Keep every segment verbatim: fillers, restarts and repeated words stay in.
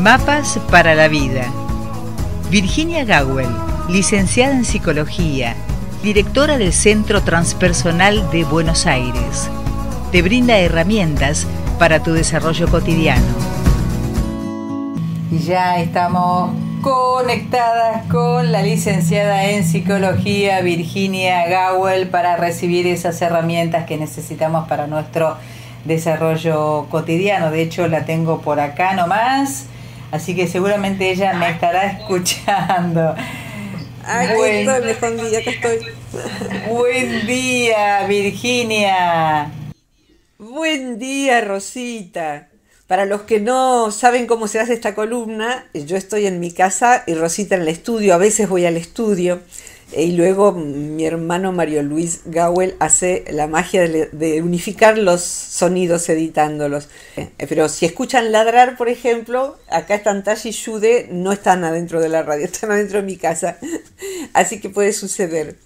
Mapas para la vida. Virginia Gawel, licenciada en Psicología, directora del Centro Transpersonal de Buenos Aires, te brinda herramientas para tu desarrollo cotidiano. Ya estamos conectadas con la licenciada en Psicología, Virginia Gawel, para recibir esas herramientas que necesitamos para nuestro desarrollo cotidiano. De hecho, la tengo por acá nomás, así que seguramente ella me estará escuchando. Ay, buen, estoy, buen, día, que estoy. Buen día, Virginia. Buen día, Rosita. Para los que no saben cómo se hace esta columna, yo estoy en mi casa y Rosita en el estudio. A veces voy al estudio y luego mi hermano Mario Luis Gawel hace la magia de, de unificar los sonidos editándolos. Pero si escuchan ladrar, por ejemplo, acá están Tashi y Jude, no están adentro de la radio, están adentro de mi casa. Así que puede suceder.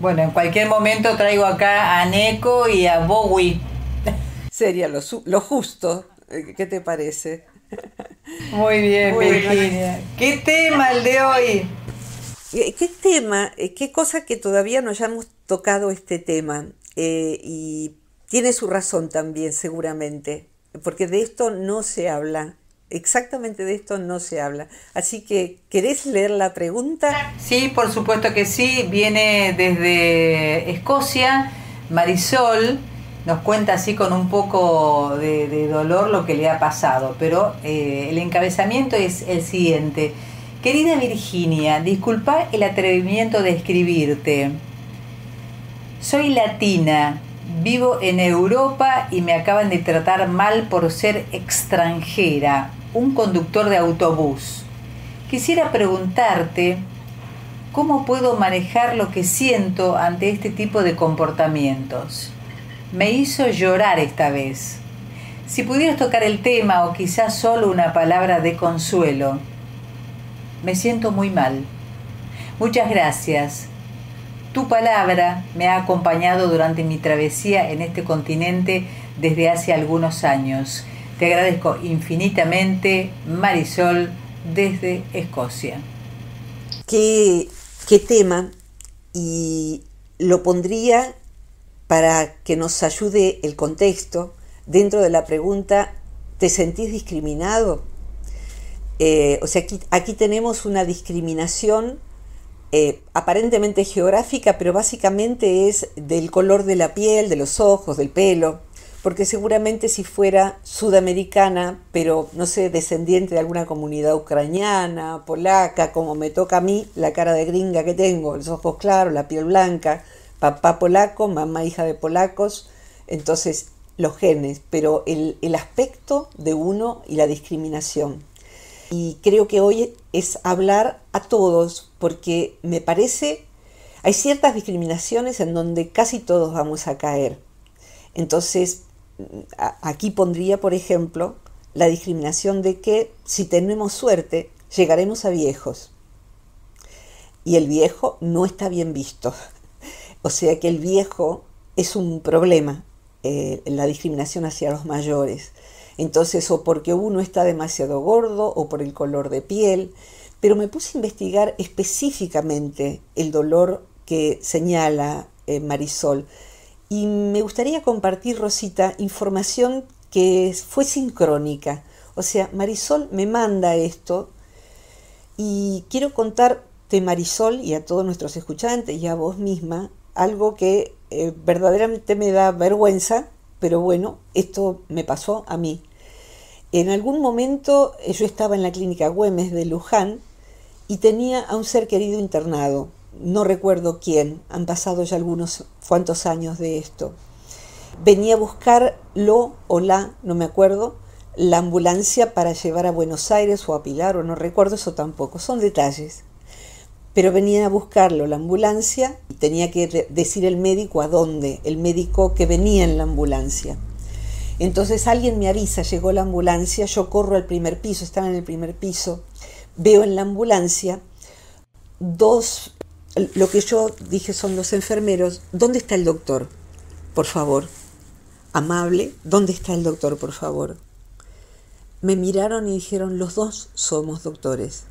Bueno, en cualquier momento traigo acá a Neko y a Bowie. Sería lo, lo justo. ¿Qué te parece? Muy bien, bueno, Virginia. ¿Qué tema el de hoy? ¿Qué tema? ¿Qué cosa que todavía no hayamos tocado este tema? Eh, y tiene su razón también, seguramente, porque de esto no se habla. Exactamente de esto no se habla. Así que, ¿querés leer la pregunta? Sí, por supuesto que sí. Viene desde Escocia, Marisol. Nos cuenta así con un poco de, de dolor lo que le ha pasado, pero eh, el encabezamiento es el siguiente. Querida Virginia, disculpa el atrevimiento de escribirte. Soy latina, vivo en Europa y me acaban de tratar mal por ser extranjera, un conductor de autobús. Quisiera preguntarte, ¿cómo puedo manejar lo que siento ante este tipo de comportamientos? Me hizo llorar esta vez. Si pudieras tocar el tema o quizás solo una palabra de consuelo. Me siento muy mal. Muchas gracias. Tu palabra me ha acompañado durante mi travesía en este continente desde hace algunos años. Te agradezco infinitamente, Marisol, desde Escocia. Qué, qué tema, y lo pondría para que nos ayude el contexto, dentro de la pregunta, ¿te sentís discriminado? Eh, o sea, aquí, aquí tenemos una discriminación eh, aparentemente geográfica, pero básicamente es del color de la piel, de los ojos, del pelo, porque seguramente si fuera sudamericana, pero no sé, descendiente de alguna comunidad ucraniana, polaca, como me toca a mí, la cara de gringa que tengo, los ojos claros, la piel blanca, papá polaco, mamá hija de polacos, entonces los genes, pero el, el aspecto de uno y la discriminación. Y creo que hoy es hablar a todos, porque me parece, hay ciertas discriminaciones en donde casi todos vamos a caer. Entonces, a, aquí pondría, por ejemplo, la discriminación de que si tenemos suerte, llegaremos a viejos. Y el viejo no está bien visto. O sea que el viejo es un problema, eh, la discriminación hacia los mayores. Entonces, o porque uno está demasiado gordo, o por el color de piel. Pero me puse a investigar específicamente el dolor que señala eh, Marisol. Y me gustaría compartir, Rosita, información que fue sincrónica. O sea, Marisol me manda esto y quiero contarte, Marisol, y a todos nuestros escuchantes y a vos misma, algo que eh, verdaderamente me da vergüenza, pero bueno, esto me pasó a mí. En algún momento eh, yo estaba en la clínica Güemes de Luján y tenía a un ser querido internado. No recuerdo quién, han pasado ya algunos cuantos años de esto. Venía a buscarlo o la, no me acuerdo, la ambulancia para llevar a Buenos Aires o a Pilar, o no recuerdo eso tampoco, son detalles. Pero venía a buscarlo la ambulancia y tenía que decir el médico a dónde, el médico que venía en la ambulancia. Entonces alguien me avisa, llegó la ambulancia, yo corro al primer piso, estaba en el primer piso, veo en la ambulancia dos, lo que yo dije son los enfermeros, ¿dónde está el doctor? Por favor, amable, ¿dónde está el doctor, por favor? Me miraron y dijeron, los dos somos doctores.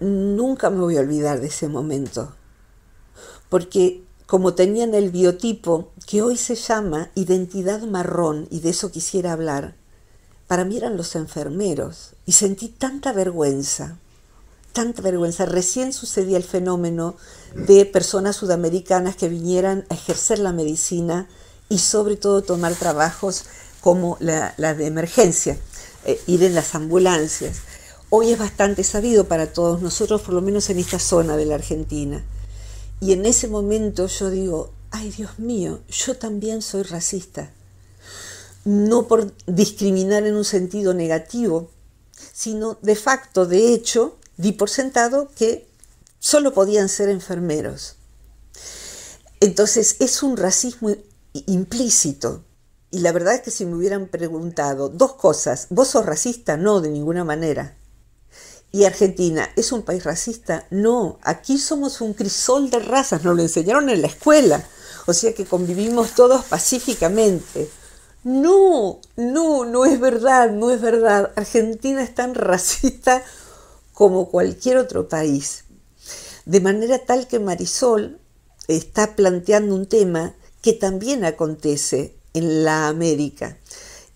Nunca me voy a olvidar de ese momento, porque como tenían el biotipo que hoy se llama Identidad Marrón, y de eso quisiera hablar, para mí eran los enfermeros, y sentí tanta vergüenza, tanta vergüenza. Recién sucedía el fenómeno de personas sudamericanas que vinieran a ejercer la medicina y sobre todo tomar trabajos como la, la de emergencia, eh, ir en las ambulancias. Hoy es bastante sabido para todos nosotros, por lo menos en esta zona de la Argentina. Y en ese momento yo digo, ay Dios mío, yo también soy racista. No por discriminar en un sentido negativo, sino de facto, de hecho, di por sentado que solo podían ser enfermeros. Entonces es un racismo implícito. Y la verdad es que si me hubieran preguntado dos cosas, ¿vos sos racista? No, de ninguna manera. ¿Y Argentina es un país racista? No, aquí somos un crisol de razas, nos lo enseñaron en la escuela, o sea que convivimos todos pacíficamente. No, no, no es verdad, no es verdad. Argentina es tan racista como cualquier otro país. De manera tal que Marisol está planteando un tema que también acontece en la América.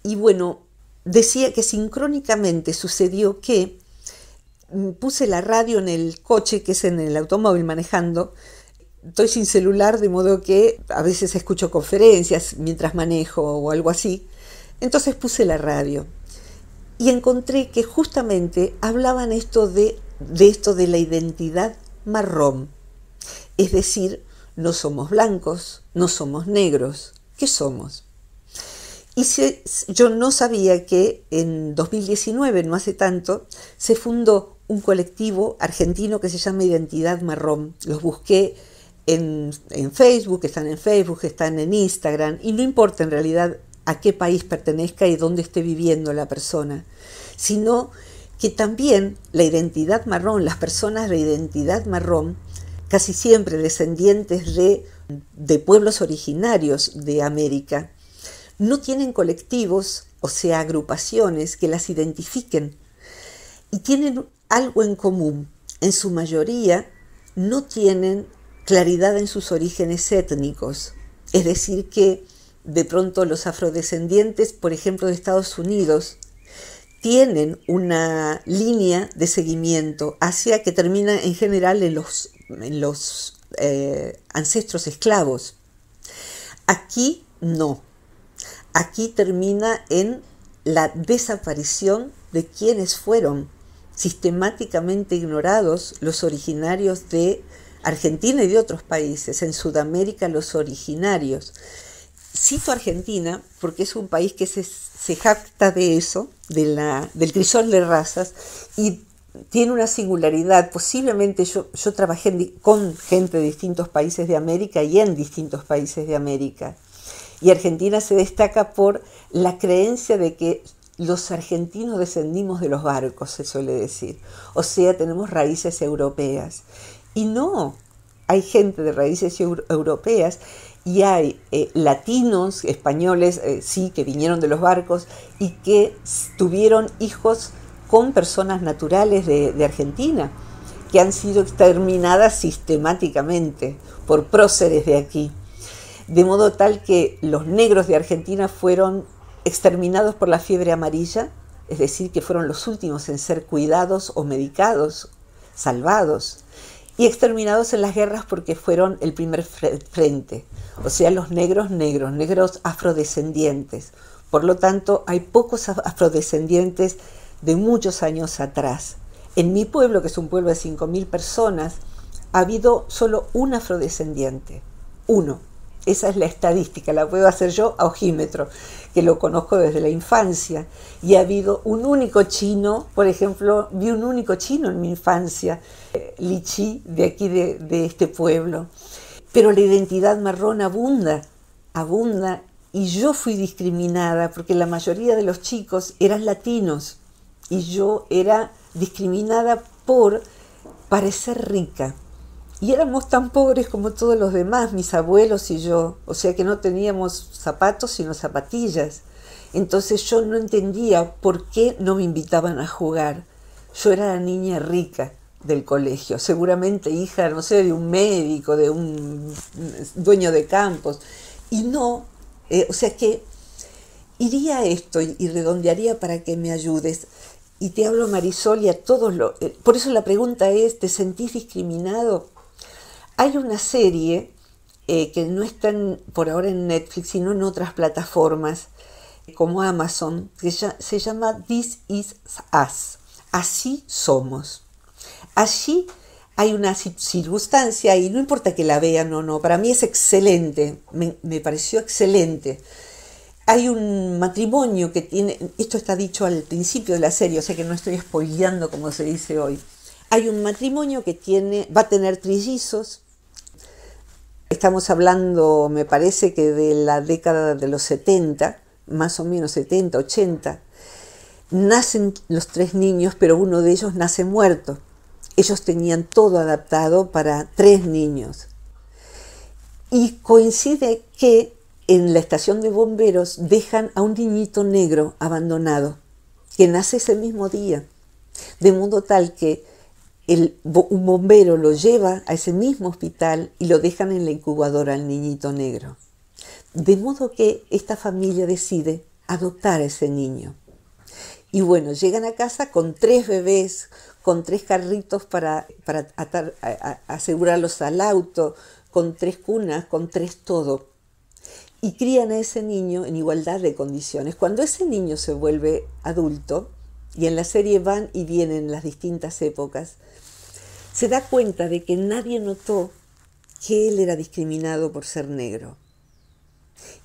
Y bueno, decía que sincrónicamente sucedió que puse la radio en el coche, que es en el automóvil manejando. Estoy sin celular, de modo que a veces escucho conferencias mientras manejo o algo así. Entonces puse la radio y encontré que justamente hablaban esto de, de esto de la identidad marrón. Es decir, no somos blancos, no somos negros. ¿Qué somos? Y se, yo no sabía que en dos mil diecinueve, no hace tanto, se fundó un colectivo argentino que se llama Identidad Marrón. Los busqué en, en Facebook, están en Facebook, están en Instagram, y no importa en realidad a qué país pertenezca y dónde esté viviendo la persona, sino que también la identidad marrón, las personas de identidad marrón, casi siempre descendientes de, de pueblos originarios de América, no tienen colectivos, o sea, agrupaciones que las identifiquen, y tienen algo en común. En su mayoría no tienen claridad en sus orígenes étnicos, es decir que de pronto los afrodescendientes, por ejemplo, de Estados Unidos, tienen una línea de seguimiento hacia que termina en general en los, en los eh, ancestros esclavos. Aquí no. Aquí termina en la desaparición de quienes fueron sistemáticamente ignorados, los originarios de Argentina y de otros países, en Sudamérica los originarios. Cito Argentina porque es un país que se, se jacta de eso, de la, del crisol de razas, y tiene una singularidad. Posiblemente yo, yo trabajé en, con gente de distintos países de América y en distintos países de América. Y Argentina se destaca por la creencia de que los argentinos descendimos de los barcos, se suele decir. O sea, tenemos raíces europeas. Y no, hay gente de raíces euro- europeas y hay eh, latinos, españoles, eh, sí, que vinieron de los barcos y que tuvieron hijos con personas naturales de, de Argentina, que han sido exterminadas sistemáticamente por próceres de aquí. De modo tal que los negros de Argentina fueron exterminados por la fiebre amarilla, es decir, que fueron los últimos en ser cuidados o medicados, salvados, y exterminados en las guerras porque fueron el primer frente, o sea, los negros negros, negros afrodescendientes. Por lo tanto, hay pocos afrodescendientes de muchos años atrás. En mi pueblo, que es un pueblo de cinco mil personas, ha habido solo un afrodescendiente, uno. Esa es la estadística, la puedo hacer yo a ojímetro, que lo conozco desde la infancia. Y ha habido un único chino, por ejemplo, vi un único chino en mi infancia, eh, Lichi, de aquí de, de este pueblo. Pero la identidad marrón abunda, abunda, y yo fui discriminada porque la mayoría de los chicos eran latinos y yo era discriminada por parecer rica. Y éramos tan pobres como todos los demás, mis abuelos y yo, o sea que no teníamos zapatos sino zapatillas. Entonces yo no entendía por qué no me invitaban a jugar. Yo era la niña rica del colegio, seguramente hija, no sé, de un médico, de un dueño de campos. Y no, eh, o sea que iría a esto y, y redondearía para que me ayudes. Y te hablo, Marisol, y a todos los... Eh, por eso la pregunta es, ¿te sentís discriminado? Hay una serie eh, que no está en, por ahora en Netflix, sino en otras plataformas, como Amazon, que ya, se llama This Is Us. Así somos. Allí hay una circunstancia, y no importa que la vean o no, para mí es excelente, me, me pareció excelente. Hay un matrimonio que tiene, esto está dicho al principio de la serie, o sea que no estoy spoileando como se dice hoy. Hay un matrimonio que tiene, va a tener trillizos. Estamos hablando, me parece que de la década de los setenta, más o menos setenta, ochenta. Nacen los tres niños, pero uno de ellos nace muerto. Ellos tenían todo adaptado para tres niños. Y coincide que en la estación de bomberos dejan a un niñito negro abandonado, que nace ese mismo día. De modo tal que el, un bombero lo lleva a ese mismo hospital y lo dejan en la incubadora al niñito negro. De modo que esta familia decide adoptar a ese niño. Y bueno, llegan a casa con tres bebés, con tres carritos para, para atar, a, a asegurarlos al auto, con tres cunas, con tres todo. Y crían a ese niño en igualdad de condiciones. Cuando ese niño se vuelve adulto, y en la serie van y vienen las distintas épocas, se da cuenta de que nadie notó que él era discriminado por ser negro.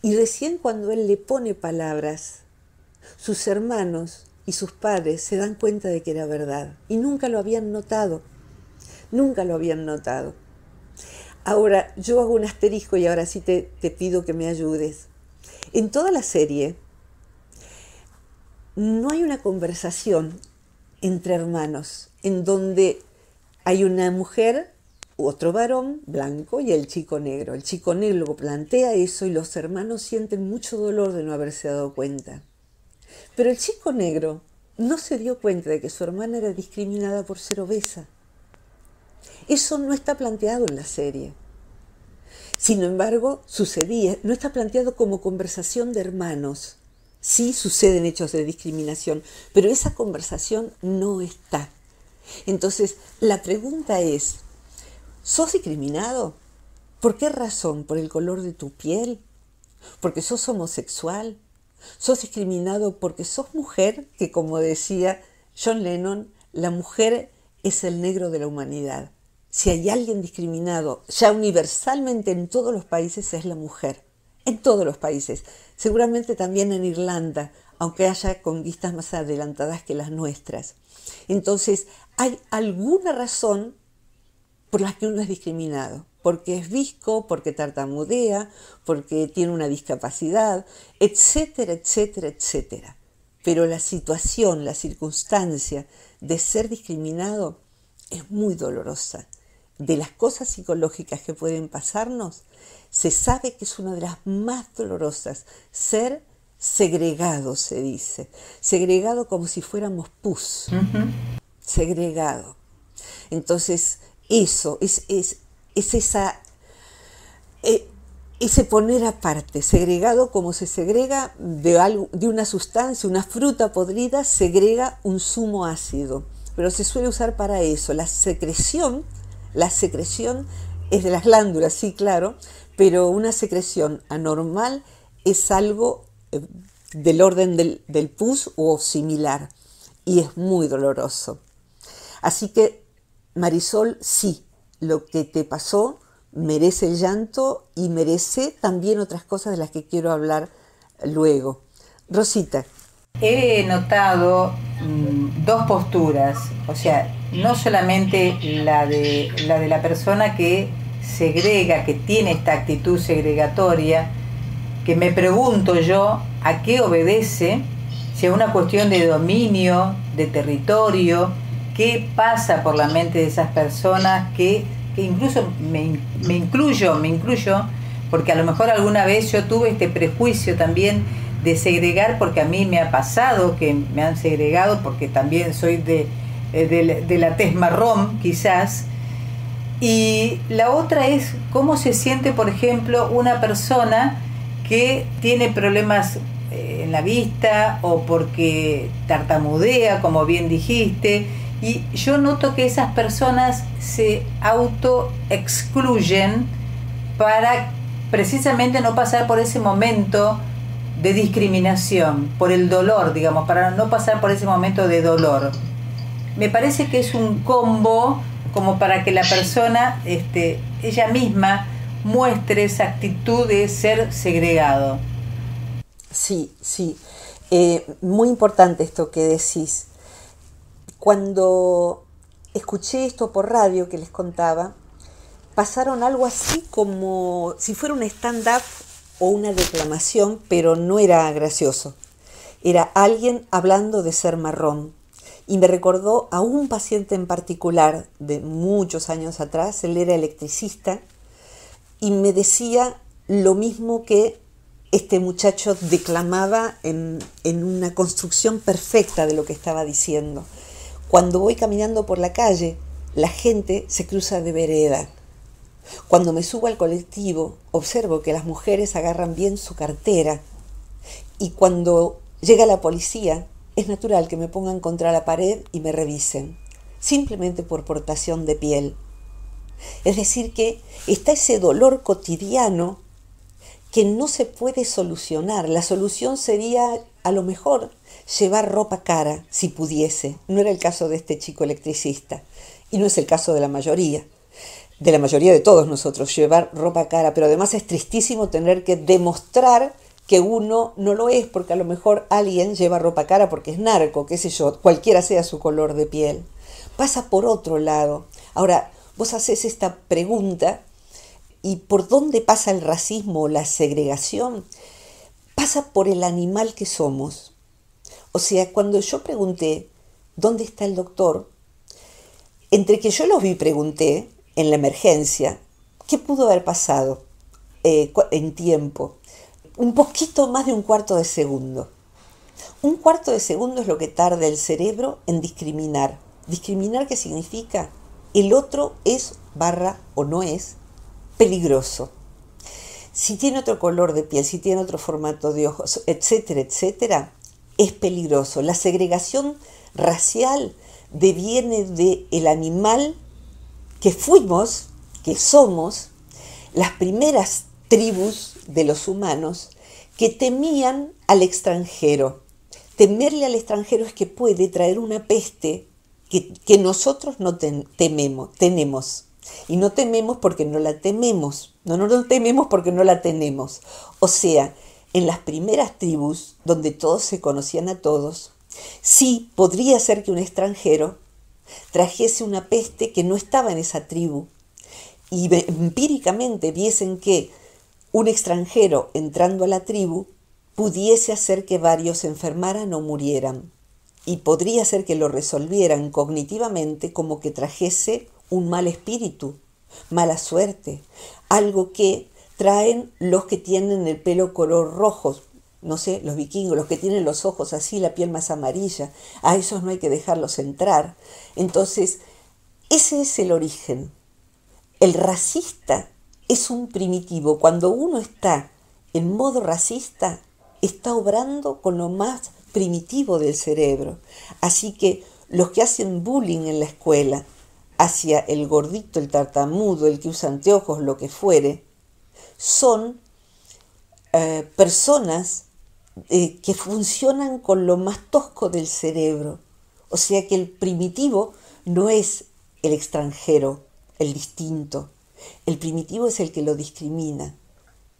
Y recién cuando él le pone palabras, sus hermanos y sus padres se dan cuenta de que era verdad. Y nunca lo habían notado. Nunca lo habían notado. Ahora, yo hago un asterisco y ahora sí te, te pido que me ayudes. En toda la serie no hay una conversación entre hermanos en donde hay una mujer, otro varón blanco y el chico negro. El chico negro plantea eso y los hermanos sienten mucho dolor de no haberse dado cuenta. Pero el chico negro no se dio cuenta de que su hermana era discriminada por ser obesa. Eso no está planteado en la serie. Sin embargo, sucedía. No está planteado como conversación de hermanos. Sí suceden hechos de discriminación, pero esa conversación no está. Entonces, la pregunta es, ¿sos discriminado? ¿Por qué razón? ¿Por el color de tu piel? ¿Porque sos homosexual? ¿Sos discriminado porque sos mujer? Que como decía John Lennon, la mujer es el negro de la humanidad. Si hay alguien discriminado, ya universalmente en todos los países, es la mujer. En todos los países. Seguramente también en Irlanda, aunque haya conquistas más adelantadas que las nuestras. Entonces, hay alguna razón por la que uno es discriminado. Porque es visco, porque tartamudea, porque tiene una discapacidad, etcétera, etcétera, etcétera. Pero la situación, la circunstancia de ser discriminado es muy dolorosa. De las cosas psicológicas que pueden pasarnos, se sabe que es una de las más dolorosas. Ser segregado, se dice. Segregado como si fuéramos pus. Uh-huh. Segregado. Entonces, eso es, es, es esa... Eh, Ese poner aparte, segregado como se segrega de, algo, de una sustancia, una fruta podrida, segrega un zumo ácido. Pero se suele usar para eso. La secreción, la secreción es de las glándulas, sí, claro, pero una secreción anormal es algo del orden del, del pus o similar. Y es muy doloroso. Así que, Marisol, sí, lo que te pasó merece el llanto y merece también otras cosas de las que quiero hablar luego. Rosita. He notado mmm, dos posturas, o sea, no solamente la de, la de la persona que segrega, que tiene esta actitud segregatoria, que me pregunto yo a qué obedece, si a una cuestión de dominio, de territorio, qué pasa por la mente de esas personas que incluso me, me incluyo, me incluyo, porque a lo mejor alguna vez yo tuve este prejuicio también de segregar, porque a mí me ha pasado que me han segregado, porque también soy de, de, de la tez marrón, quizás. Y la otra es cómo se siente, por ejemplo, una persona que tiene problemas en la vista o porque tartamudea, como bien dijiste, y yo noto que esas personas se autoexcluyen para precisamente no pasar por ese momento de discriminación, por el dolor, digamos, para no pasar por ese momento de dolor. Me parece que es un combo como para que la persona, este, ella misma, muestre esa actitud de ser segregado. Sí, sí. Eh, muy importante esto que decís. Cuando escuché esto por radio que les contaba, pasaron algo así como si fuera un stand-up o una declamación, pero no era gracioso. Era alguien hablando de ser marrón. Y me recordó a un paciente en particular de muchos años atrás. Él era electricista y me decía lo mismo que este muchacho declamaba en, en una construcción perfecta de lo que estaba diciendo. Cuando voy caminando por la calle, la gente se cruza de vereda. Cuando me subo al colectivo, observo que las mujeres agarran bien su cartera. Y cuando llega la policía, es natural que me pongan contra la pared y me revisen, simplemente por portación de piel. Es decir, que está ese dolor cotidiano que no se puede solucionar. La solución sería, a lo mejor, llevar ropa cara, si pudiese. No era el caso de este chico electricista, y no es el caso de la mayoría, de la mayoría de todos nosotros, llevar ropa cara. Pero además es tristísimo tener que demostrar que uno no lo es, porque a lo mejor alguien lleva ropa cara porque es narco, qué sé yo, cualquiera sea su color de piel. Pasa por otro lado. Ahora, vos haces esta pregunta, ¿y por dónde pasa el racismo o la segregación? Pasa por el animal que somos. O sea, cuando yo pregunté, ¿dónde está el doctor? Entre que yo los vi, pregunté, en la emergencia, ¿qué pudo haber pasado eh, en tiempo? Un poquito más de un cuarto de segundo. Un cuarto de segundo es lo que tarda el cerebro en discriminar. ¿Discriminar qué significa? El otro es, barra o no es, peligroso. Si tiene otro color de piel, si tiene otro formato de ojos, etcétera, etcétera, es peligroso. La segregación racial deviene del animal que fuimos, que somos, las primeras tribus de los humanos que temían al extranjero. Temerle al extranjero es que puede traer una peste que, que nosotros no ten, tememos, tenemos. Y no tememos porque no la tememos. No, no, no tememos porque no la tenemos. O sea, en las primeras tribus, donde todos se conocían a todos, sí podría ser que un extranjero trajese una peste que no estaba en esa tribu y empíricamente viesen que un extranjero entrando a la tribu pudiese hacer que varios se enfermaran o murieran, y podría ser que lo resolvieran cognitivamente como que trajese un mal espíritu, mala suerte, algo que traen los que tienen el pelo color rojo, no sé, los vikingos, los que tienen los ojos así, la piel más amarilla. A esos no hay que dejarlos entrar. Entonces, ese es el origen. El racista es un primitivo. Cuando uno está en modo racista, está obrando con lo más primitivo del cerebro. Así que los que hacen bullying en la escuela hacia el gordito, el tartamudo, el que usa anteojos, lo que fuere, son eh, personas eh, que funcionan con lo más tosco del cerebro. O sea que el primitivo no es el extranjero, el distinto. El primitivo es el que lo discrimina.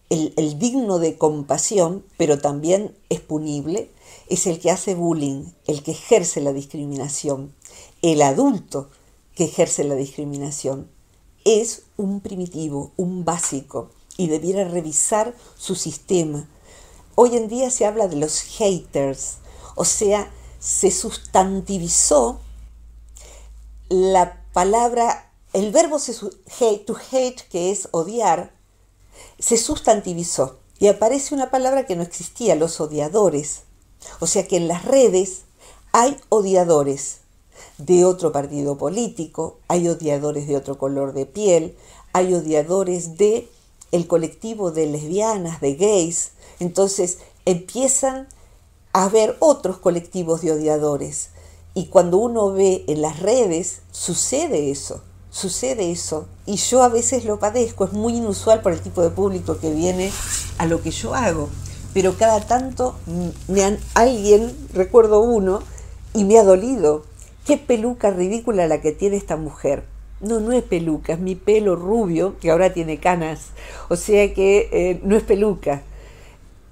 El, el digno de compasión, pero también es punible, es el que hace bullying, el que ejerce la discriminación. El adulto que ejerce la discriminación es un primitivo, un básico, y debiera revisar su sistema. Hoy en día se habla de los haters, o sea, se sustantivizó la palabra, el verbo se, hate, to hate, que es odiar, se sustantivizó. y aparece una palabra que no existía, los odiadores. O sea que en las redes hay odiadores de otro partido político, hay odiadores de otro color de piel, hay odiadores de el colectivo de lesbianas, de gays. Entonces empiezan a haber otros colectivos de odiadores. Y cuando uno ve en las redes, sucede eso, sucede eso. Y yo a veces lo padezco, es muy inusual por el tipo de público que viene a lo que yo hago. Pero cada tanto me han, alguien, recuerdo uno, y me ha dolido. Qué peluca ridícula la que tiene esta mujer. No, no es peluca, es mi pelo rubio, que ahora tiene canas. O sea que eh, no es peluca.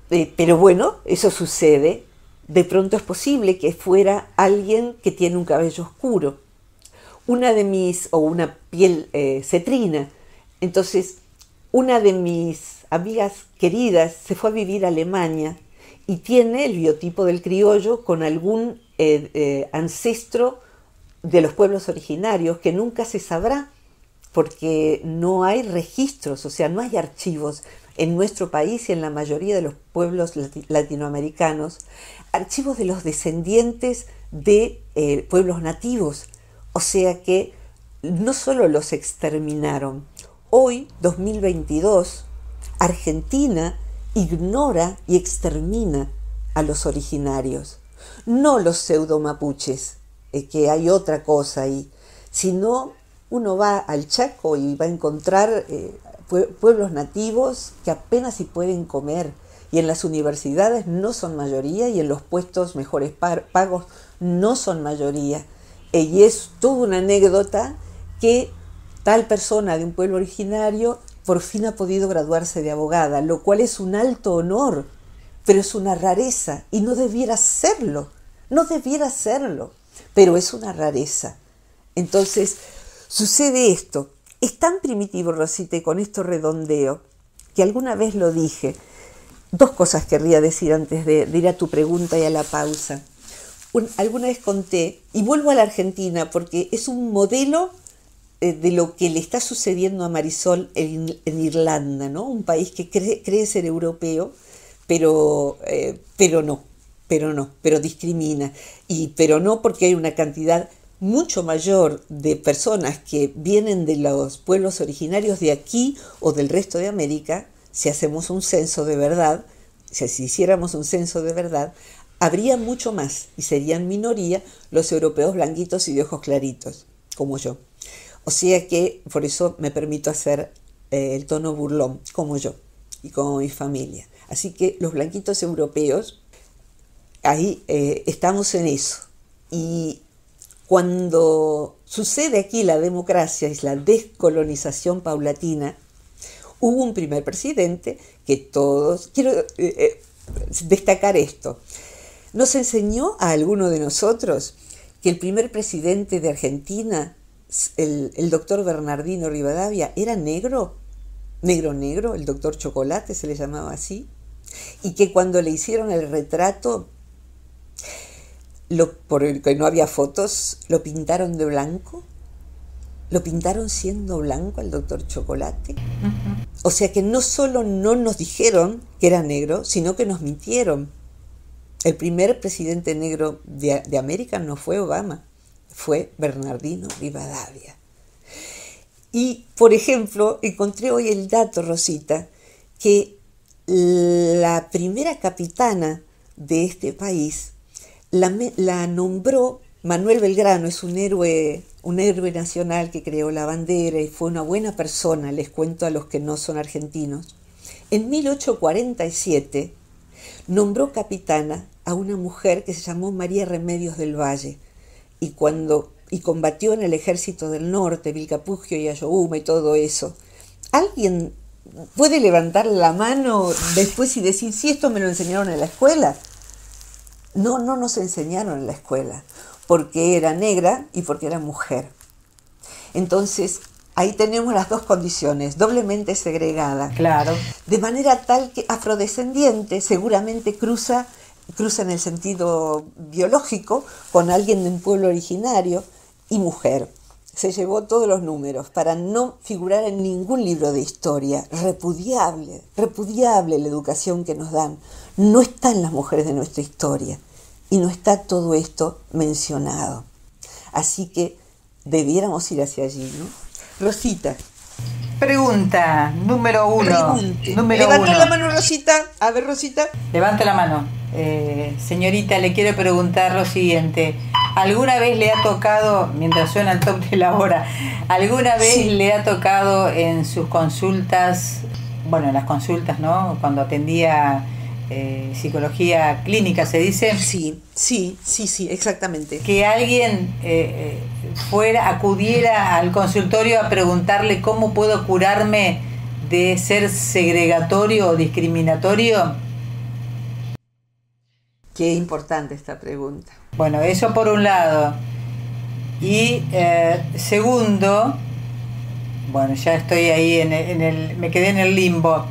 Eh, pero bueno, eso sucede. De pronto es posible que fuera alguien que tiene un cabello oscuro, una de mis, o una piel eh, cetrina. Entonces, una de mis amigas queridas se fue a vivir a Alemania y tiene el biotipo del criollo con algún eh, eh, ancestro de los pueblos originarios que nunca se sabrá porque no hay registros, o sea, no hay archivos. En nuestro país y en la mayoría de los pueblos latinoamericanos, archivos de los descendientes de eh, pueblos nativos. O sea que no solo los exterminaron. Hoy, dos mil veintidós, Argentina ignora y extermina a los originarios. No los pseudomapuches, eh, que hay otra cosa ahí, sino uno va al Chaco y va a encontrar Eh, pueblos nativos que apenas si pueden comer, y en las universidades no son mayoría, y en los puestos mejores pagos no son mayoría. Y es toda una anécdota que tal persona de un pueblo originario por fin ha podido graduarse de abogada, lo cual es un alto honor, pero es una rareza, y no debiera serlo, no debiera serlo, pero es una rareza. Entonces sucede esto. Es tan primitivo, Rosita, y con esto redondeo, que alguna vez lo dije. Dos cosas querría decir antes de, de ir a tu pregunta y a la pausa. Un, alguna vez conté, y vuelvo a la Argentina porque es un modelo eh, de lo que le está sucediendo a Marisol en, en Irlanda, ¿no? Un país que cree, cree ser europeo, pero, eh, pero no, pero no, pero discrimina. Y, pero no porque hay una cantidad mucho mayor de personas que vienen de los pueblos originarios de aquí o del resto de América. Si hacemos un censo de verdad, si, si hiciéramos un censo de verdad, habría mucho más y serían minoría los europeos blanquitos y de ojos claritos, como yo. O sea que por eso me permito hacer eh, el tono burlón, como yo y como mi familia. Así que los blanquitos europeos, ahí eh, estamos en eso. Y cuando sucede aquí la democracia y la descolonización paulatina, hubo un primer presidente que todos... Quiero eh, destacar esto. Nos enseñó a alguno de nosotros que el primer presidente de Argentina, el, el doctor Bernardino Rivadavia, era negro, negro, negro, el doctor Chocolate se le llamaba así, y que cuando le hicieron el retrato, Lo, por el que no había fotos, lo pintaron de blanco, lo pintaron siendo blanco al doctor Chocolate. Uh-huh. O sea que no solo no nos dijeron que era negro, sino que nos mintieron. El primer presidente negro de, de América no fue Obama, fue Bernardino Rivadavia. Y, por ejemplo, encontré hoy el dato, Rosita, que la primera capitana de este país La, la nombró Manuel Belgrano. Es un héroe, un héroe nacional que creó la bandera y fue una buena persona, les cuento a los que no son argentinos. En mil ochocientos cuarenta y siete nombró capitana a una mujer que se llamó María Remedios del Valle y, cuando, y combatió en el ejército del norte, Vilcapugio y Ayohuma y todo eso. ¿Alguien puede levantar la mano después y decir si sí, esto me lo enseñaron en la escuela? No, no nos enseñaron en la escuela, porque era negra y porque era mujer. Entonces, ahí tenemos las dos condiciones, doblemente segregada. Claro. De manera tal que afrodescendiente seguramente cruza, cruza en el sentido biológico con alguien de un pueblo originario, y mujer. se llevó todos los números para no figurar en ningún libro de historia. Repudiable, repudiable la educación que nos dan. No están las mujeres de nuestra historia y no está todo esto mencionado. Así que debiéramos ir hacia allí, ¿no? Rosita. Pregunta número uno. Número Levanta uno. la mano, Rosita. A ver, Rosita. Levanta la mano. Eh, señorita, le quiero preguntar lo siguiente. ¿Alguna vez le ha tocado, mientras suena el top de la hora, alguna vez sí. le ha tocado en sus consultas, bueno, en las consultas, ¿no? Cuando atendía eh, psicología clínica, ¿se dice? Sí, sí, sí, sí, exactamente. Que alguien eh, fuera, acudiera al consultorio a preguntarle cómo puedo curarme de ser segregatorio o discriminatorio. Qué importante esta pregunta. Bueno, eso por un lado. Y eh, segundo, bueno, ya estoy ahí, en el, en el, me quedé en el limbo.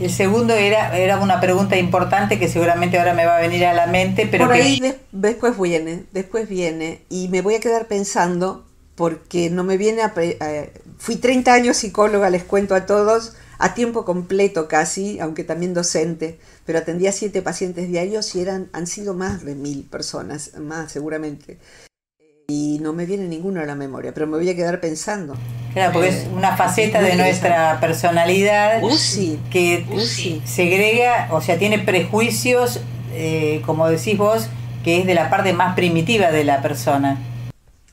El segundo era, era una pregunta importante que seguramente ahora me va a venir a la mente. Pero por que... ahí de, después viene, después viene. Y me voy a quedar pensando porque no me viene a... Eh, fui treinta años psicóloga, les cuento a todos, a tiempo completo casi, aunque también docente, pero atendía siete pacientes diarios y eran, han sido más de mil personas, más seguramente. Y no me viene ninguno a la memoria, pero me voy a quedar pensando. Claro, porque es una faceta de nuestra personalidad que segrega, o sea, tiene prejuicios, eh, como decís vos, que es de la parte más primitiva de la persona.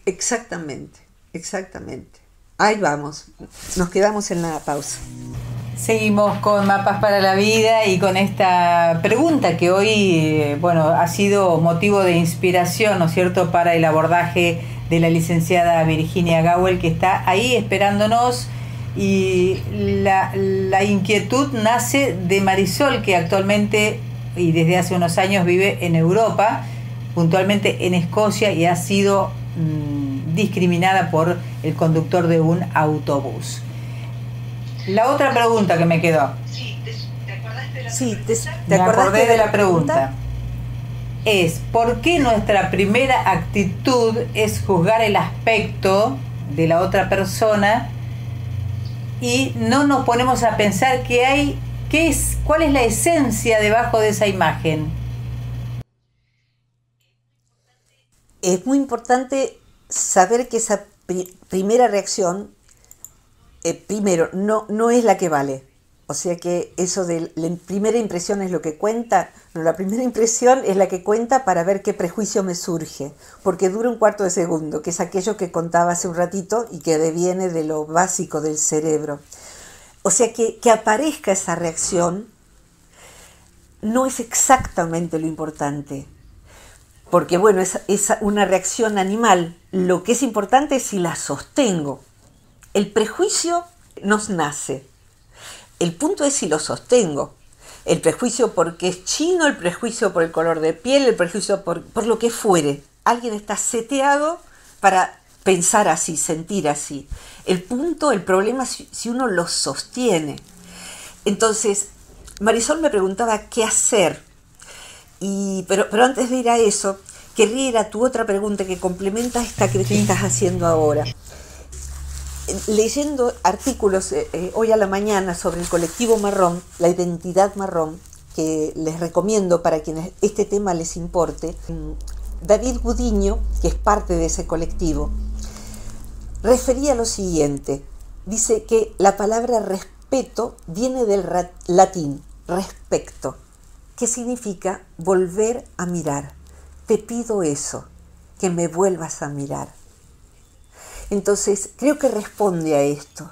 Exactamente, exactamente. Ahí vamos, nos quedamos en la pausa. Seguimos con Mapas para la Vida y con esta pregunta que hoy, bueno, ha sido motivo de inspiración, ¿no es cierto?, para el abordaje de la licenciada Virginia Gawel, que está ahí esperándonos. Y la, la inquietud nace de Marisol, que actualmente y desde hace unos años vive en Europa, puntualmente en Escocia, y ha sido mmm, discriminada por el conductor de un autobús. La otra pregunta que me quedó. Sí, ¿te, te acordaste de la sí, pregunta? Te, te me acordé de, de la pregunta? pregunta. Es, ¿por qué nuestra primera actitud es juzgar el aspecto de la otra persona y no nos ponemos a pensar qué hay, qué es, cuál es la esencia debajo de esa imagen? Es muy importante saber que esa pri- primera reacción Eh, primero, no, no es la que vale. O sea que eso de la primera impresión es lo que cuenta. No, la primera impresión es la que cuenta para ver qué prejuicio me surge. Porque dura un cuarto de segundo, que es aquello que contaba hace un ratito y que deviene de lo básico del cerebro. O sea que, que aparezca esa reacción no es exactamente lo importante. Porque bueno, es, es una reacción animal. Lo que es importante es si la sostengo. El prejuicio nos nace. El punto es si lo sostengo. El prejuicio porque es chino, el prejuicio por el color de piel, el prejuicio por, por lo que fuere. Alguien está seteado para pensar así, sentir así. El punto, el problema es si, si uno lo sostiene. Entonces, Marisol me preguntaba qué hacer. Y, pero, pero antes de ir a eso, querría ir a tu otra pregunta que complementa esta que sí. estás haciendo ahora. Leyendo artículos eh, eh, hoy a la mañana sobre el colectivo marrón, la identidad marrón, que les recomiendo para quienes este tema les importe, David Gudiño, que es parte de ese colectivo, refería lo siguiente. Dice que la palabra respeto viene del latín, respecto, que significa volver a mirar. Te pido eso, que me vuelvas a mirar. Entonces, creo que responde a esto.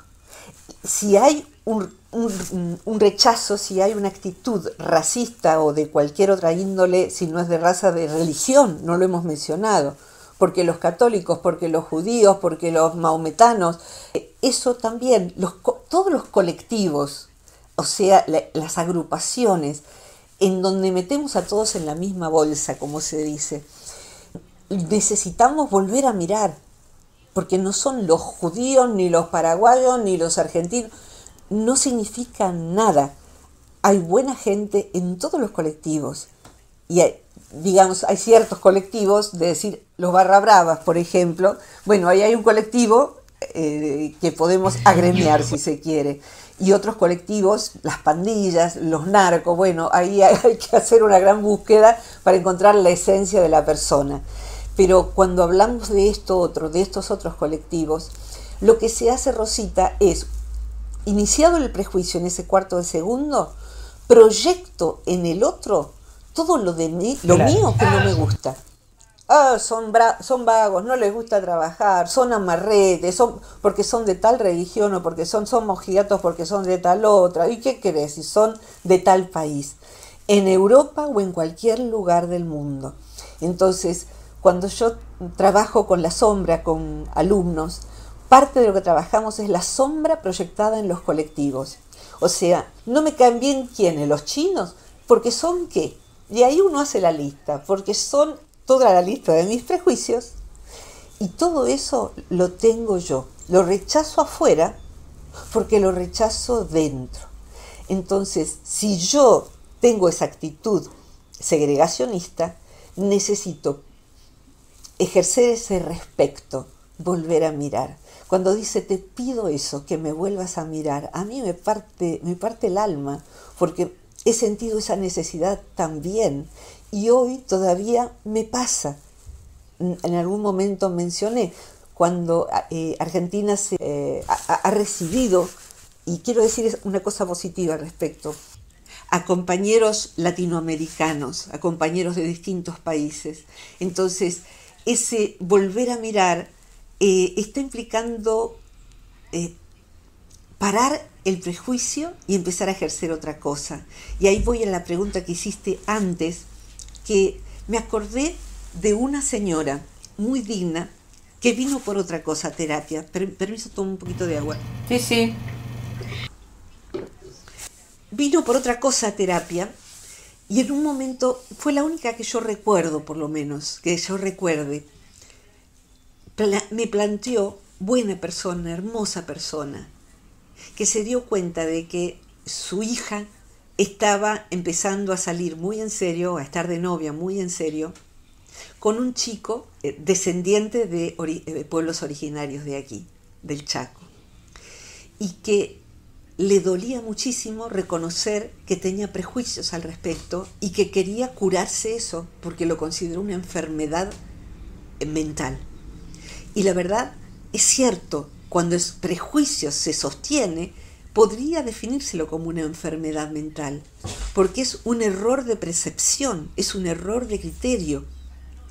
Si hay un, un, un rechazo, si hay una actitud racista o de cualquier otra índole, si no es de raza, de religión, no lo hemos mencionado, porque los católicos, porque los judíos, porque los maometanos, eso también, los, todos los colectivos, o sea, la, las agrupaciones, en donde metemos a todos en la misma bolsa, como se dice, necesitamos volver a mirar. Porque no son los judíos, ni los paraguayos, ni los argentinos. No significa nada. Hay buena gente en todos los colectivos. y hay, digamos, hay ciertos colectivos, de decir, los barra bravas, por ejemplo, bueno, ahí hay un colectivo eh, que podemos agremiar si se quiere, y otros colectivos, las pandillas, los narcos, bueno, ahí hay, hay que hacer una gran búsqueda para encontrar la esencia de la persona. Pero cuando hablamos de esto otro, de estos otros colectivos, lo que se hace, Rosita, es, iniciado el prejuicio en ese cuarto de segundo, proyecto en el otro todo lo de mí, lo claro. mío que no me gusta. Ah, son, son vagos, no les gusta trabajar, son amarretes, son porque son de tal religión, o porque son, son mojigatos porque son de tal otra. ¿Y qué querés si son de tal país? En Europa o en cualquier lugar del mundo. Entonces, cuando yo trabajo con la sombra, con alumnos, parte de lo que trabajamos es la sombra proyectada en los colectivos. O sea, no me caen bien quiénes, los chinos, porque son qué. Y ahí uno hace la lista, porque son toda la lista de mis prejuicios, y todo eso lo tengo yo. Lo rechazo afuera porque lo rechazo dentro. Entonces, si yo tengo esa actitud segregacionista, necesito ejercer ese respeto, volver a mirar. Cuando dice, te pido eso, que me vuelvas a mirar, a mí me parte, me parte el alma, porque he sentido esa necesidad también, y hoy todavía me pasa. En algún momento mencioné, cuando eh, Argentina se, eh, ha, ha recibido, y quiero decir una cosa positiva al respecto, a compañeros latinoamericanos, a compañeros de distintos países. Entonces, ese volver a mirar eh, está implicando eh, parar el prejuicio y empezar a ejercer otra cosa. Y ahí voy a la pregunta que hiciste antes, que me acordé de una señora muy digna que vino por otra cosa a terapia. Per permiso, tomo un poquito de agua. Sí, sí. Vino por otra cosa a terapia. Y en un momento, fue la única que yo recuerdo, por lo menos, que yo recuerde, pla- me planteó, buena persona, hermosa persona, que se dio cuenta de que su hija estaba empezando a salir muy en serio, a estar de novia muy en serio, con un chico eh, descendiente de, ori- de pueblos originarios de aquí, del Chaco, y que le dolía muchísimo reconocer que tenía prejuicios al respecto y que quería curarse eso porque lo consideró una enfermedad mental. Y la verdad, es cierto, cuando el prejuicio se sostiene, podría definírselo como una enfermedad mental, porque es un error de percepción, es un error de criterio,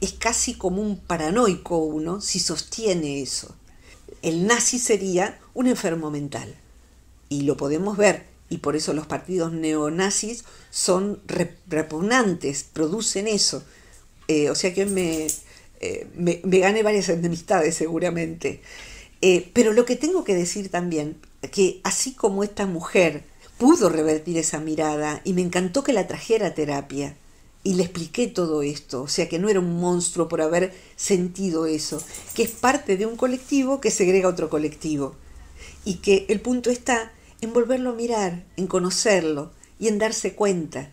es casi como un paranoico uno si sostiene eso. El nazi sería un enfermo mental. Y lo podemos ver, y por eso los partidos neonazis son repugnantes, producen eso. Eh, o sea que me, eh, me, me gané varias enemistades seguramente. Eh, pero lo que tengo que decir también, que así como esta mujer pudo revertir esa mirada, y me encantó que la trajera a terapia, y le expliqué todo esto, o sea que no era un monstruo por haber sentido eso, que es parte de un colectivo que segrega a otro colectivo, y que el punto está en volverlo a mirar, en conocerlo y en darse cuenta.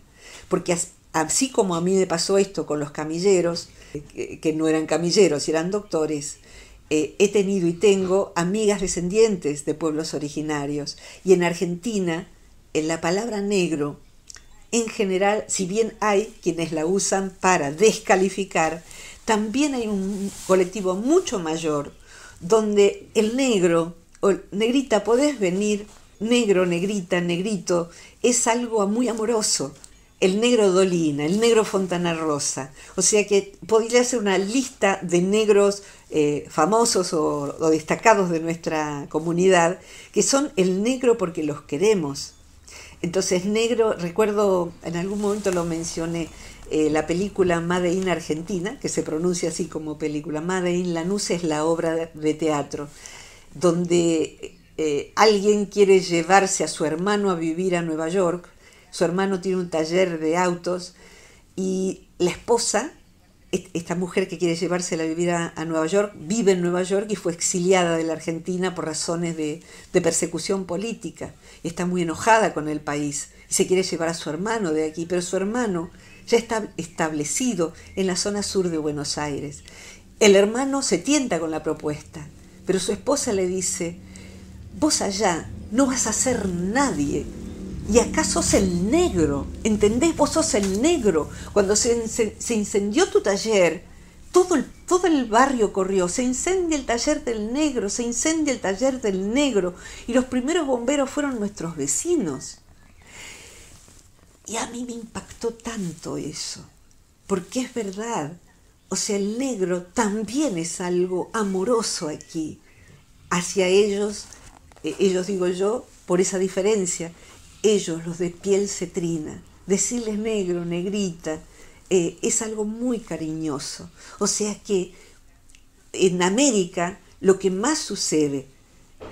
Porque así como a mí me pasó esto con los camilleros, que no eran camilleros, eran doctores, eh, he tenido y tengo amigas descendientes de pueblos originarios. Y en Argentina, en la palabra negro, en general, si bien hay quienes la usan para descalificar, también hay un colectivo mucho mayor donde el negro, o negrita, podés venir, negro, negrita, negrito, es algo muy amoroso. El negro Dolina, el negro Fontana Rosa. O sea que podría hacer una lista de negros eh, famosos o, o destacados de nuestra comunidad, que son el negro porque los queremos. Entonces, negro, recuerdo, en algún momento lo mencioné, eh, la película Made in Argentina, que se pronuncia así como película, Made in Lanús, es la obra de, de teatro, donde eh, alguien quiere llevarse a su hermano a vivir a Nueva York. Su hermano tiene un taller de autos y la esposa, esta mujer que quiere llevársela a vivir a, a Nueva York, vive en Nueva York y fue exiliada de la Argentina por razones de, de persecución política. Está muy enojada con el país y se quiere llevar a su hermano de aquí, pero su hermano ya está establecido en la zona sur de Buenos Aires. El hermano se tienta con la propuesta, pero su esposa le dice: vos allá no vas a ser nadie, y acá sos el negro, ¿entendés? Vos sos el negro. Cuando se, se, se incendió tu taller, todo el, todo el barrio corrió: se incendia el taller del negro, se incendia el taller del negro, y los primeros bomberos fueron nuestros vecinos. Y a mí me impactó tanto eso, porque es verdad. O sea, el negro también es algo amoroso aquí, hacia ellos, eh, ellos digo yo, por esa diferencia, ellos, los de piel cetrina, decirles negro, negrita, eh, es algo muy cariñoso. O sea que en América lo que más sucede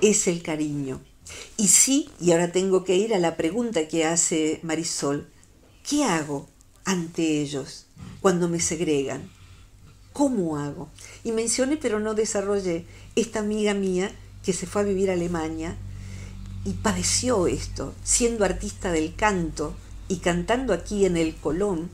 es el cariño. Y sí, y ahora tengo que ir a la pregunta que hace Marisol: ¿qué hago ante ellos cuando me segregan? ¿Cómo hago? Y mencioné, pero no desarrollé, esta amiga mía que se fue a vivir a Alemania y padeció esto, siendo artista del canto y cantando aquí en el Colón.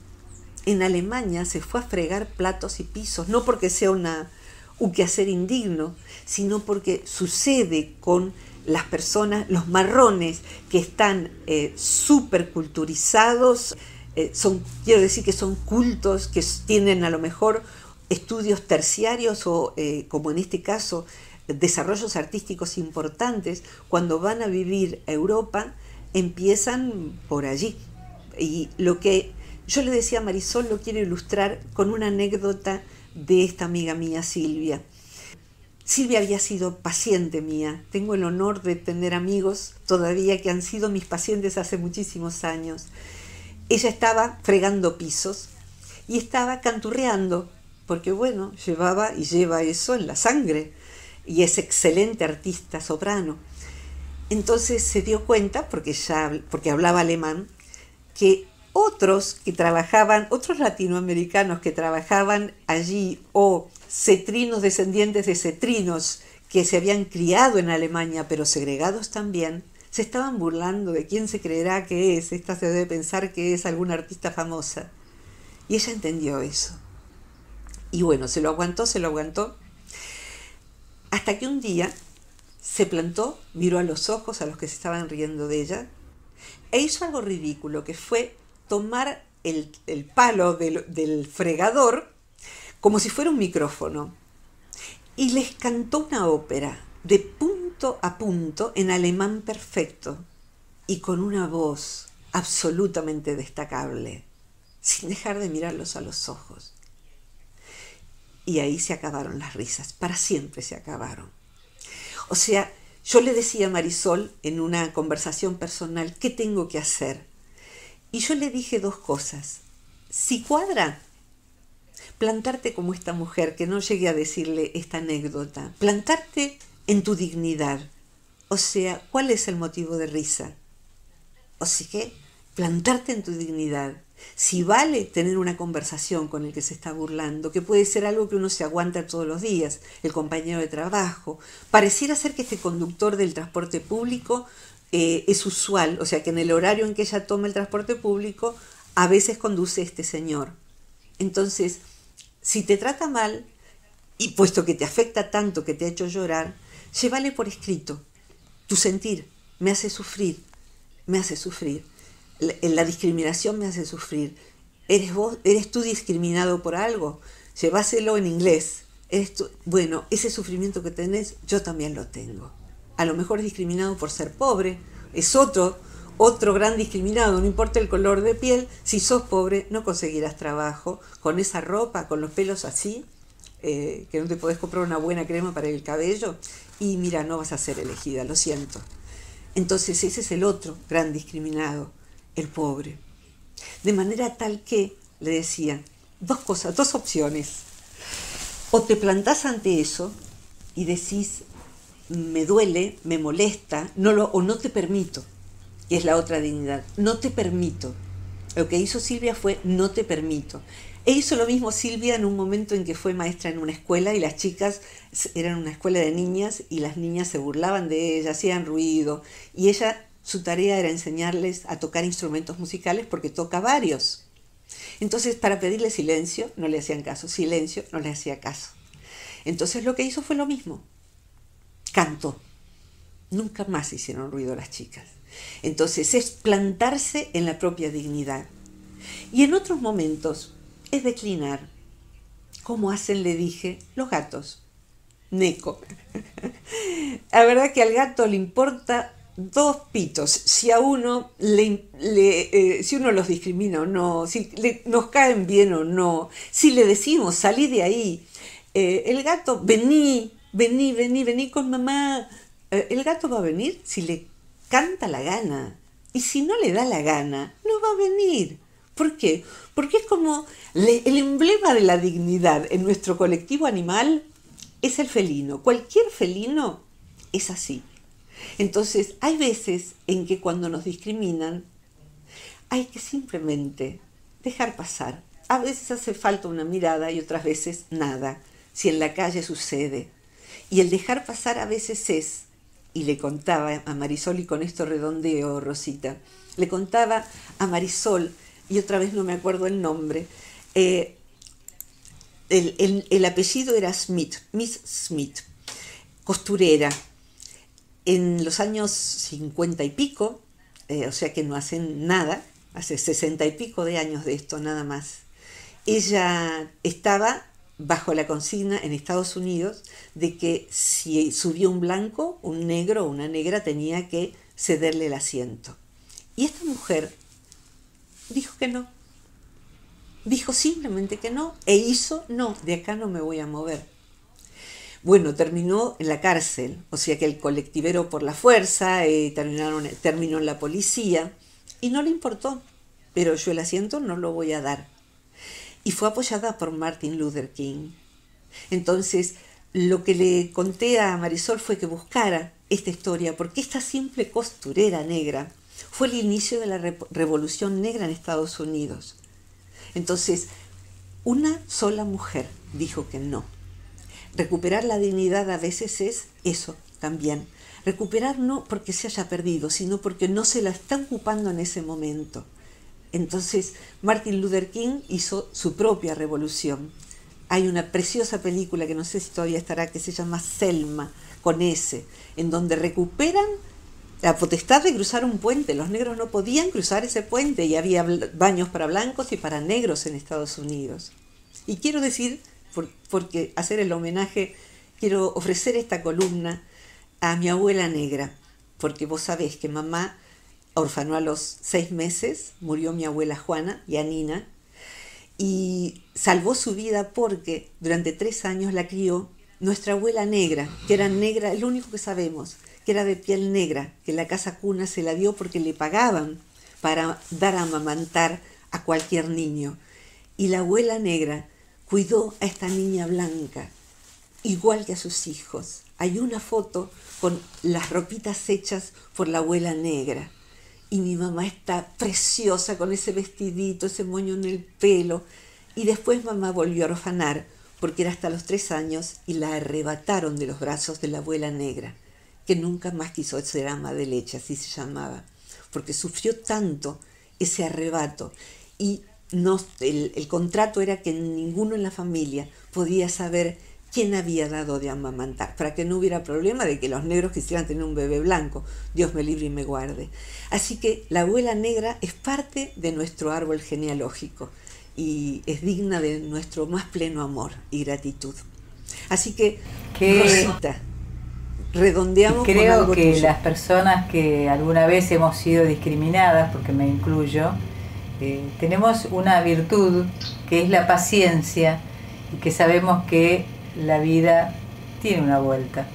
En Alemania se fue a fregar platos y pisos, no porque sea una, un quehacer indigno, sino porque sucede con las personas, los marrones, que están eh, superculturizados, eh, son, quiero decir que son cultos, que tienen a lo mejor estudios terciarios o, eh, como en este caso, desarrollos artísticos importantes. Cuando van a vivir a Europa, empiezan por allí. Y lo que yo le decía a Marisol lo quiero ilustrar con una anécdota de esta amiga mía, Silvia. Silvia había sido paciente mía. Tengo el honor de tener amigos todavía que han sido mis pacientes hace muchísimos años. Ella estaba fregando pisos y estaba canturreando, porque bueno, llevaba y lleva eso en la sangre, y es excelente artista soprano. Entonces se dio cuenta, porque, ya, porque hablaba alemán, que otros que trabajaban, otros latinoamericanos que trabajaban allí, o cetrinos, descendientes de cetrinos que se habían criado en Alemania pero segregados también, se estaban burlando de quién se creerá que es, esta se debe pensar que es alguna artista famosa. Y ella entendió eso. Y bueno, se lo aguantó, se lo aguantó, hasta que un día se plantó, miró a los ojos a los que se estaban riendo de ella, e hizo algo ridículo, que fue tomar el, el palo del, del fregador como si fuera un micrófono, y les cantó una ópera de punto a punto en alemán perfecto y con una voz absolutamente destacable, sin dejar de mirarlos a los ojos. Y ahí se acabaron las risas, para siempre se acabaron. O sea, yo le decía a Marisol en una conversación personal: ¿qué tengo que hacer? Y yo le dije dos cosas. Si cuadra, plantarte como esta mujer, que no llegué a decirle esta anécdota, plantarte en tu dignidad. O sea, ¿cuál es el motivo de risa? O sea, ¿qué? Plantarte en tu dignidad. Si vale tener una conversación con el que se está burlando, que puede ser algo que uno se aguanta todos los días, el compañero de trabajo. Pareciera ser que este conductor del transporte público eh, es usual, o sea que en el horario en que ella toma el transporte público, a veces conduce este señor. Entonces, si te trata mal, y puesto que te afecta tanto, que te ha hecho llorar, llévale por escrito tu sentir: me hace sufrir, me hace sufrir. La discriminación me hace sufrir. ¿Eres vos, eres tú discriminado por algo? Lleváselo en inglés. ¿Eres tú? Bueno, ese sufrimiento que tenés, yo también lo tengo. A lo mejor es discriminado por ser pobre. Es otro, otro gran discriminado. No importa el color de piel, si sos pobre no conseguirás trabajo. Con esa ropa, con los pelos así, eh, que no te podés comprar una buena crema para el cabello, y mira, no vas a ser elegida, lo siento. Entonces ese es el otro gran discriminado, el pobre. De manera tal que, le decía, dos cosas, dos opciones. O te plantás ante eso y decís: me duele, me molesta, no lo, o no te permito, que es la otra dignidad. No te permito. Lo que hizo Silvia fue: no te permito. E hizo lo mismo Silvia en un momento en que fue maestra en una escuela, y las chicas eran una escuela de niñas, y las niñas se burlaban de ella, hacían ruido, y ella... su tarea era enseñarles a tocar instrumentos musicales, porque toca varios. Entonces, para pedirle silencio, no le hacían caso. Silencio, no le hacía caso. Entonces, lo que hizo fue lo mismo. Cantó. Nunca más hicieron ruido las chicas. Entonces, es plantarse en la propia dignidad. Y en otros momentos, es declinar. Como hacen, le dije, los gatos. Neko. La verdad que al gato le importa dos pitos, si a uno le, le, eh, si uno los discrimina o no, si le, nos caen bien o no, si le decimos salí de ahí, eh, el gato vení, vení, vení, vení con mamá, eh, el gato va a venir si le canta la gana, y si no le da la gana, no va a venir. ¿Por qué? Porque es como le, el emblema de la dignidad en nuestro colectivo animal es el felino. Cualquier felino es así. Entonces, hay veces en que cuando nos discriminan, hay que simplemente dejar pasar. A veces hace falta una mirada y otras veces nada, si en la calle sucede. Y el dejar pasar a veces es, y le contaba a Marisol, y con esto redondeo, Rosita, le contaba a Marisol, y otra vez no me acuerdo el nombre, eh, el, el, el apellido era Smith, Miss Smith, costurera. En los años cincuenta y pico, eh, o sea que no hacen nada, hace sesenta y pico de años de esto, nada más. Ella estaba bajo la consigna en Estados Unidos de que si subía un blanco, un negro o una negra tenía que cederle el asiento. Y esta mujer dijo que no. Dijo simplemente que no e hizo, no, de acá no me voy a mover. Bueno, terminó en la cárcel, o sea que el colectivero por la fuerza, eh, terminaron, terminó en la policía, y no le importó, pero yo el asiento no lo voy a dar. Y fue apoyada por Martin Luther King. Entonces, lo que le conté a Marisol fue que buscara esta historia, porque esta simple costurera negra fue el inicio de la re- revolución negra en Estados Unidos. Entonces, una sola mujer dijo que no. Recuperar la dignidad a veces es eso también. Recuperar no porque se haya perdido, sino porque no se la está ocupando en ese momento. Entonces, Martin Luther King hizo su propia revolución. Hay una preciosa película que no sé si todavía estará, que se llama Selma, con S, en donde recuperan la potestad de cruzar un puente. Los negros no podían cruzar ese puente y había baños para blancos y para negros en Estados Unidos. Y quiero decir, porque hacer el homenaje, quiero ofrecer esta columna a mi abuela negra, porque vos sabés que mamá orfanó a los seis meses, murió mi abuela Juana y Anina, y salvó su vida porque durante tres años la crió nuestra abuela negra, que era negra, es lo único que sabemos, que era de piel negra, que la casa cuna se la dio porque le pagaban para dar a amamantar a cualquier niño. Y la abuela negra cuidó a esta niña blanca, igual que a sus hijos. Hay una foto con las ropitas hechas por la abuela negra. Y mi mamá está preciosa con ese vestidito, ese moño en el pelo. Y después mamá volvió a orfanar, porque era hasta los tres años, y la arrebataron de los brazos de la abuela negra, que nunca más quiso ser ama de leche, así se llamaba, porque sufrió tanto ese arrebato. Y No, el, el contrato era que ninguno en la familia podía saber quién había dado de amamantar, para que no hubiera problema de que los negros quisieran tener un bebé blanco. Dios me libre y me guarde. Así que la abuela negra es parte de nuestro árbol genealógico y es digna de nuestro más pleno amor y gratitud. Así que ¿Qué? redondeamos. Creo con algo que tuyo. Las personas que alguna vez hemos sido discriminadas, porque me incluyo, Eh, tenemos una virtud que es la paciencia, y que sabemos que la vida tiene una vuelta.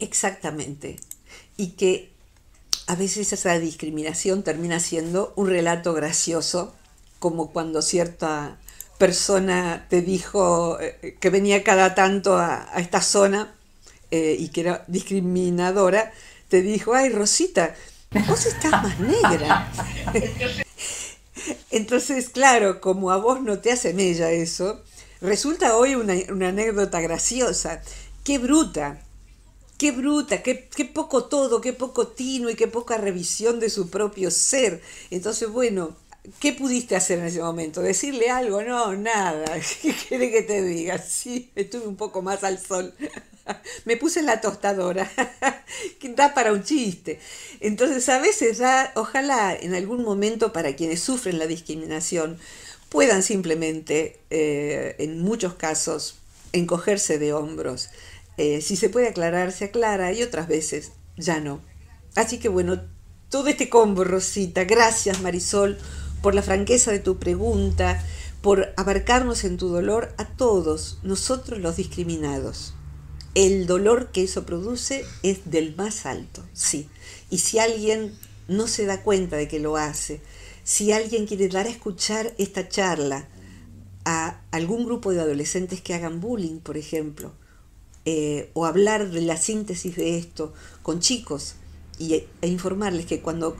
Exactamente. Y que a veces esa discriminación termina siendo un relato gracioso, como cuando cierta persona te dijo que venía cada tanto a, a esta zona eh, y que era discriminadora, te dijo, ay, Rosita, vos estás más negra. Entonces, claro, como a vos no te asemella eso, resulta hoy una, una anécdota graciosa. Qué bruta, Qué bruta, qué, qué poco todo, qué poco tino y qué poca revisión de su propio ser. Entonces, bueno, ¿qué pudiste hacer en ese momento? ¿Decirle algo? No, nada. ¿Qué quiere que te diga? Sí, estuve un poco más al sol. Me puse en la tostadora. Da para un chiste. Entonces, a veces, da, ojalá en algún momento para quienes sufren la discriminación puedan simplemente, eh, en muchos casos, encogerse de hombros. Eh, si se puede aclarar, se aclara, y otras veces ya no. Así que bueno, todo este combo, Rosita. Gracias, Marisol, por la franqueza de tu pregunta, por abarcarnos en tu dolor a todos nosotros los discriminados. El dolor que eso produce es del más alto, sí. Y si alguien no se da cuenta de que lo hace, si alguien quiere dar a escuchar esta charla a algún grupo de adolescentes que hagan bullying, por ejemplo, Eh, o hablar de la síntesis de esto con chicos y, e informarles que cuando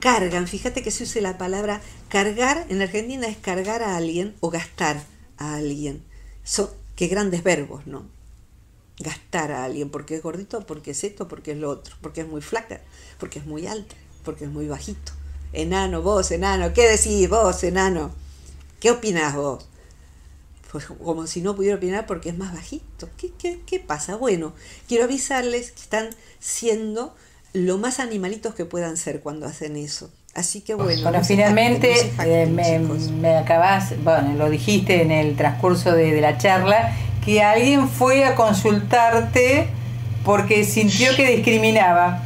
cargan, fíjate que se usa la palabra cargar, en Argentina es cargar a alguien o gastar a alguien. Son, qué grandes verbos, ¿no? Gastar a alguien, porque es gordito, porque es esto, porque es lo otro, porque es muy flaca, porque es muy alta, porque es muy bajito. Enano, vos, enano, ¿qué decís vos, enano? ¿Qué opinás vos? Pues como si no pudiera opinar porque es más bajito. ¿Qué, qué, qué pasa? Bueno, quiero avisarles que están siendo lo más animalitos que puedan ser cuando hacen eso. Así que bueno. Bueno, no finalmente se facten, no se facten, eh, me, me acabás, bueno, lo dijiste en el transcurso de, de la charla, que alguien fue a consultarte porque sintió que discriminaba.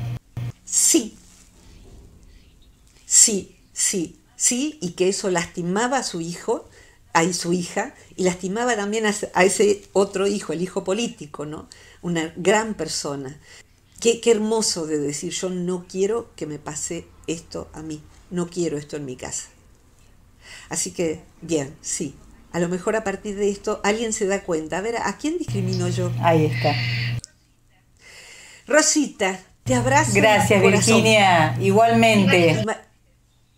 Sí, sí, sí, sí, y que eso lastimaba a su hijo, a su hija, y lastimaba también a ese otro hijo, el hijo político, ¿no? Una gran persona. Qué, qué hermoso de decir, yo no quiero que me pase esto a mí, no quiero esto en mi casa. Así que, bien, sí, a lo mejor a partir de esto alguien se da cuenta, a ver, ¿a quién discrimino yo? Ahí está. Rosita, te abrazo. Gracias, Virginia, igualmente. Y, Mar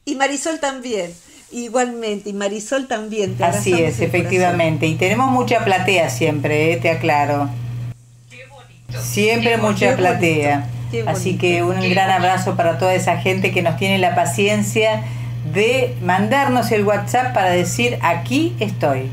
y Marisol también. Igualmente, y Marisol también. Te Así es, efectivamente. Y tenemos mucha platea siempre, eh, te aclaro. Qué bonito. Siempre qué mucha qué platea. Bonito. Así que un qué gran bonito. abrazo para toda esa gente que nos tiene la paciencia de mandarnos el WhatsApp para decir, aquí estoy.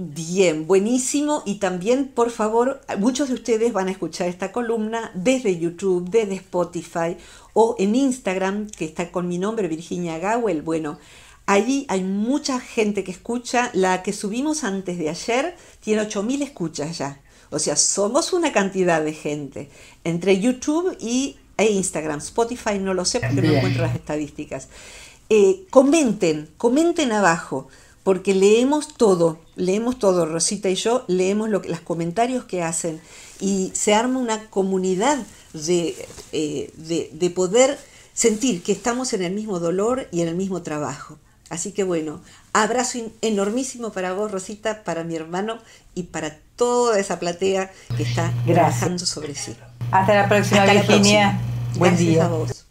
Bien, buenísimo. Y también, por favor, muchos de ustedes van a escuchar esta columna desde YouTube, desde Spotify o en Instagram, que está con mi nombre, Virginia Gawel. Bueno, allí hay mucha gente que escucha. La que subimos antes de ayer tiene ocho mil escuchas ya. O sea, somos una cantidad de gente. Entre YouTube y, e Instagram. Spotify no lo sé porque Bien. no encuentro las estadísticas. Eh, comenten, comenten abajo. Porque leemos todo, leemos todo, Rosita y yo leemos lo que, los comentarios que hacen, y se arma una comunidad de, eh, de, de poder sentir que estamos en el mismo dolor y en el mismo trabajo. Así que bueno, abrazo enormísimo para vos, Rosita, para mi hermano y para toda esa platea que está Gracias. trabajando sobre sí. Hasta la próxima, Hasta Virginia. La próxima. Buen Gracias día. A vos.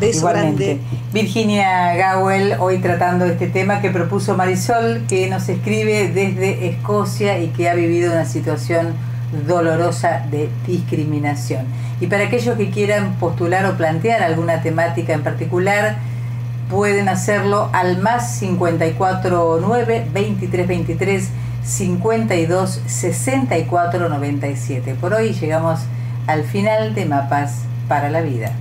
Beso Igualmente. grande. Virginia Gawel, hoy tratando este tema que propuso Marisol, que nos escribe desde Escocia y que ha vivido una situación dolorosa de discriminación. Y para aquellos que quieran postular o plantear alguna temática en particular, pueden hacerlo al más cinco cuatro nueve, veintitrés veintitrés, cincuenta y dos, sesenta y cuatro, noventa y siete. Por hoy llegamos al final de Mapas para la Vida.